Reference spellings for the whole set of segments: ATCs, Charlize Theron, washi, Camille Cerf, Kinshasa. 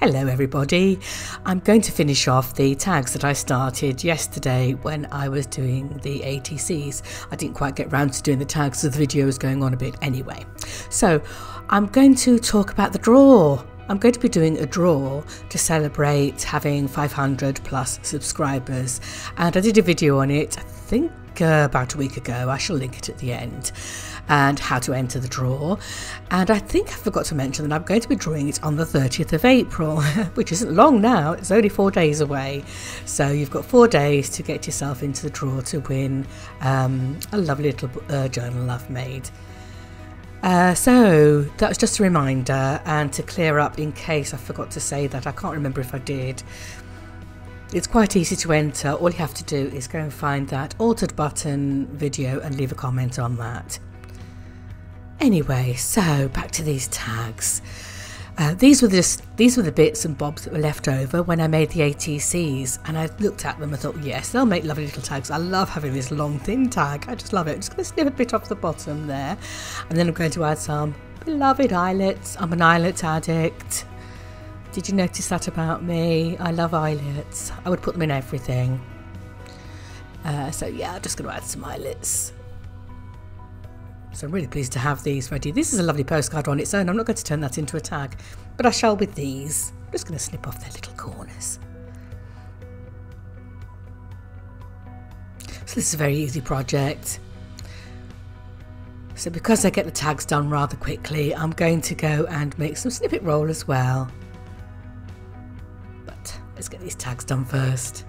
Hello everybody, I'm going to finish off the tags that I started yesterday when I was doing the ATCs. I didn't quite get round to doing the tags, so the video was going on a bit anyway. So I'm going to talk about the draw. I'm going to be doing a draw to celebrate having 500 plus subscribers, and I did a video on it, I think about a week ago. I shall link it at the end, and how to enter the draw. And I think I forgot to mention that I'm going to be drawing it on the 30th of April, which isn't long now, it's only 4 days away. So you've got 4 days to get yourself into the draw to win a lovely little journal I've made. So that's just a reminder, and to clear up in case I forgot to say that, I can't remember if I did. It's quite easy to enter. All you have to do is go and find that altered button video and leave a comment on that. Anyway, so back to these tags. These were the bits and bobs that were left over when I made the ATCs, and I looked at them and thought, yes, they'll make lovely little tags. I love having this long thin tag, I just love it. I'm just going to snip a bit off the bottom there, and then I'm going to add some beloved eyelets. I'm an eyelet addict. Did you notice that about me? I love eyelets. I would put them in everything. So yeah, I'm just going to add some eyelets. So I'm really pleased to have these ready. This is a lovely postcard on its own. I'm not going to turn that into a tag, but I shall with these. I'm just going to snip off their little corners. So this is a very easy project. So because I get the tags done rather quickly, I'm going to go and make some snippet roll as well. But let's get these tags done first.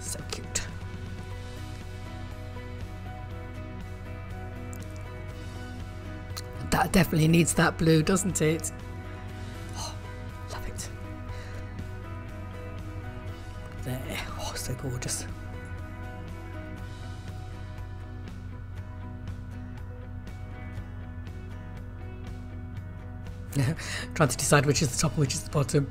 So cute. That definitely needs that blue, doesn't it? Oh, love it. There, oh, so gorgeous. Trying to decide which is the top and which is the bottom.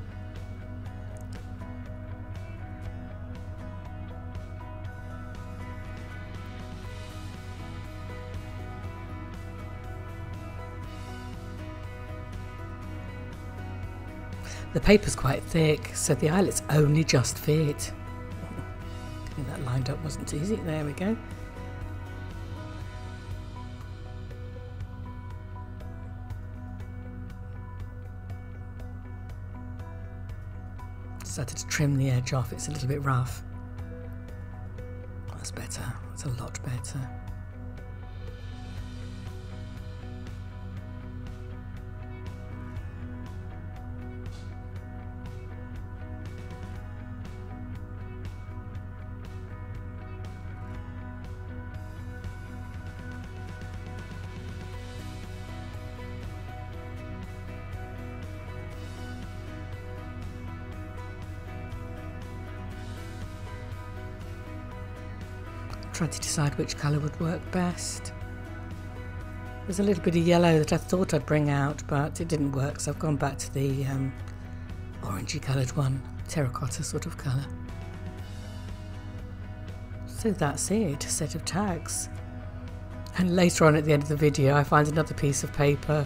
The paper's quite thick, so the eyelets only just fit. Getting that lined up wasn't easy. There we go. Decided to trim the edge off, it's a little bit rough. That's better, that's a lot better. Tried to decide which colour would work best. There's a little bit of yellow that I thought I'd bring out, but it didn't work, so I've gone back to the orangey coloured one, terracotta sort of colour. So that's it, a set of tags. And later on at the end of the video I find another piece of paper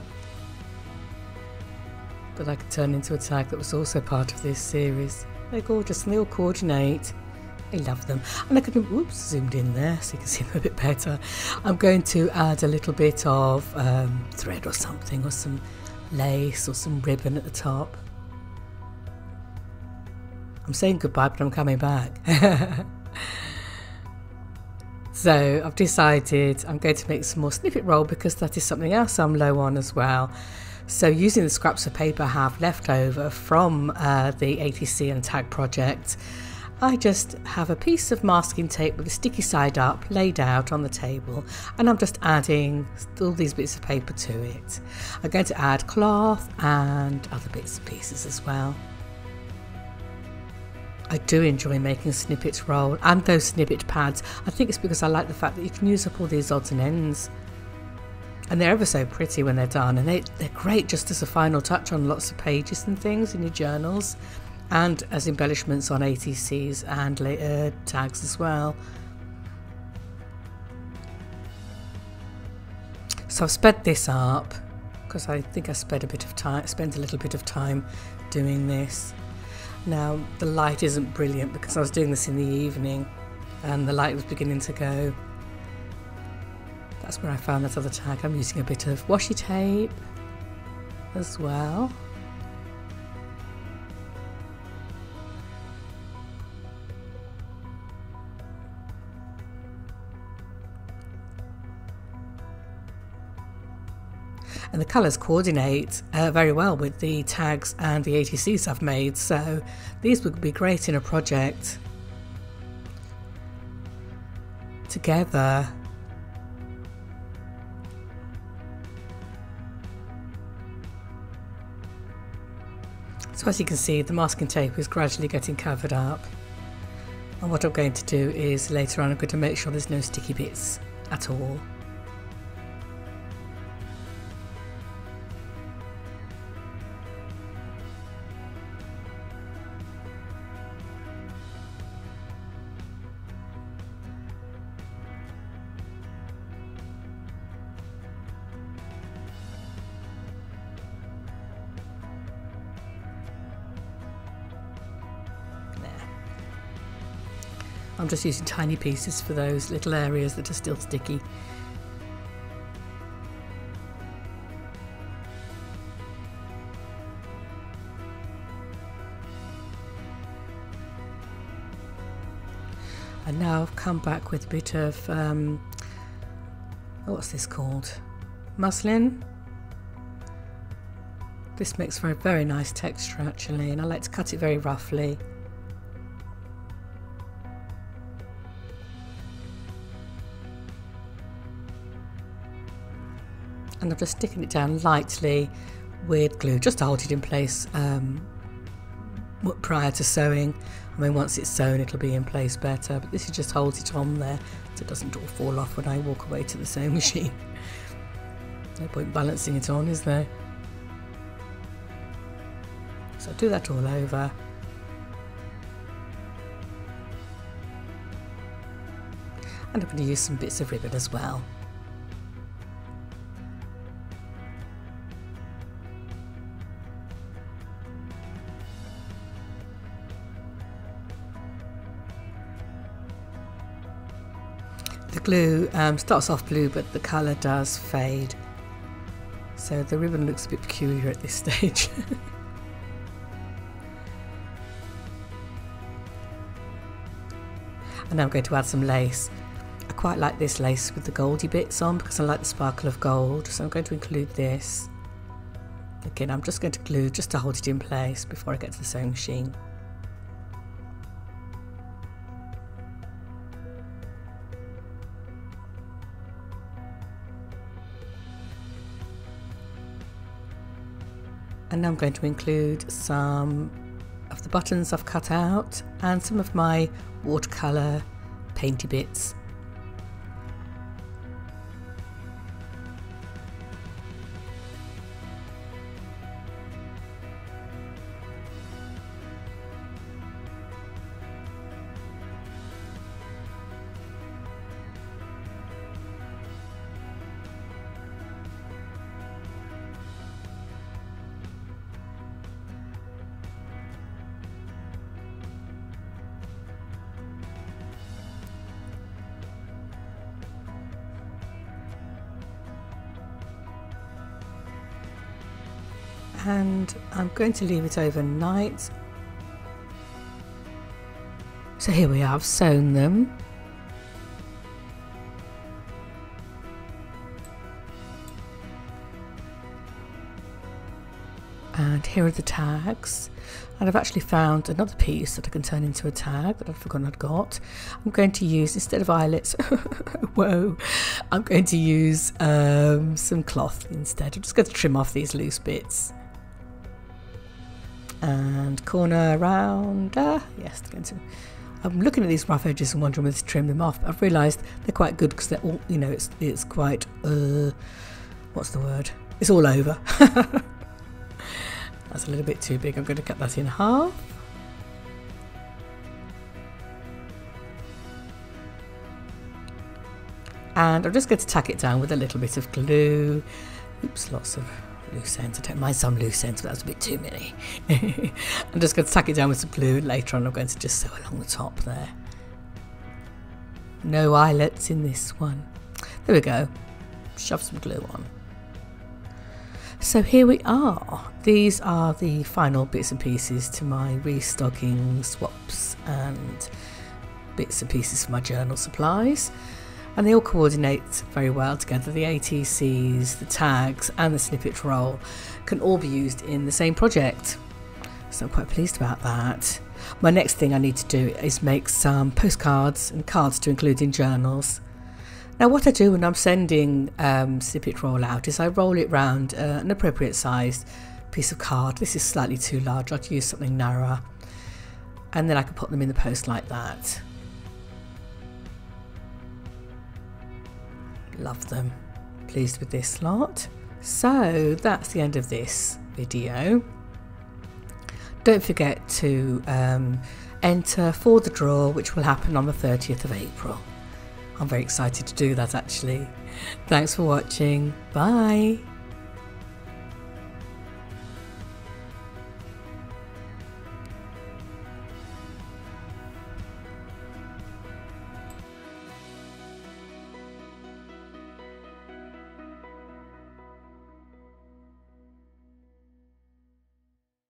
that I could turn into a tag that was also part of this series. They're gorgeous and they all coordinate. I love them, and I could have zoomed in there so you can see them a bit better. I'm going to add a little bit of thread or something, or some lace or some ribbon at the top. I'm saying goodbye, but I'm coming back. So I've decided I'm going to make some more snippet roll, because that is something else I'm low on as well. So using the scraps of paper I have left over from the ATC and tag project, I just have a piece of masking tape with the sticky side up laid out on the table, and I'm just adding all these bits of paper to it. I'm going to add cloth and other bits and pieces as well. I do enjoy making snippets roll, and those snippet pads. I think it's because I like the fact that you can use up all these odds and ends, and they're ever so pretty when they're done, and they're great just as a final touch on lots of pages and things in your journals, and as embellishments on ATCs and later tags as well. So I've sped this up, because I think I spent a little bit of time doing this. Now the light isn't brilliant because I was doing this in the evening and the light was beginning to go. That's where I found that other tag. I'm using a bit of washi tape as well. And the colours coordinate very well with the tags and the ATCs I've made, so these would be great in a project together. So as you can see, the masking tape is gradually getting covered up, and what I'm going to do is later on I'm going to make sure there's no sticky bits at all. I'm just using tiny pieces for those little areas that are still sticky. And now I've come back with a bit of what's this called? Muslin. This makes for a very nice texture actually, and I like to cut it very roughly. And I'm just sticking it down lightly with glue just to hold it in place prior to sewing. I mean, once it's sewn it'll be in place better, but this just holds it on there so it doesn't all fall off when I walk away to the sewing machine. No point balancing it on, is there? So I'll do that all over. And I'm going to use some bits of ribbon as well. The glue starts off blue, but the colour does fade, so the ribbon looks a bit peculiar at this stage. And now I'm going to add some lace. I quite like this lace with the goldy bits on because I like the sparkle of gold, so I'm going to include this. Again, I'm just going to glue just to hold it in place before I get to the sewing machine. And now I'm going to include some of the buttons I've cut out and some of my watercolour painty bits. And I'm going to leave it overnight. So here we are, I've sewn them. And here are the tags. And I've actually found another piece that I can turn into a tag that I'd forgotten I'd got. I'm going to use, instead of eyelets, whoa, I'm going to use some cloth instead. I'm just going to trim off these loose bits. And corner round, yes, I'm looking at these rough edges and wondering whether to trim them off. I've realised they're quite good because they're all, you know, it's quite, what's the word? It's all over. That's a little bit too big. I'm going to cut that in half. And I'm just going to tack it down with a little bit of glue. Oops, lots of Loose ends. I don't mind some loose ends, but that was a bit too many. I'm just going to tack it down with some glue, and later on I'm going to just sew along the top there. No eyelets in this one. There we go. Shove some glue on. So here we are. These are the final bits and pieces to my restocking, swaps and bits and pieces for my journal supplies. And they all coordinate very well together. The ATCs, the tags and the snippet roll can all be used in the same project. So I'm quite pleased about that. My next thing I need to do is make some postcards and cards to include in journals. Now what I do when I'm sending snippet roll out is I roll it round an appropriate sized piece of card. This is slightly too large, I'd use something narrower. And then I can put them in the post like that. Love them. Pleased with this lot. So that's the end of this video. Don't forget to enter for the draw, which will happen on the 30th of April. I'm very excited to do that actually. Thanks for watching. Bye.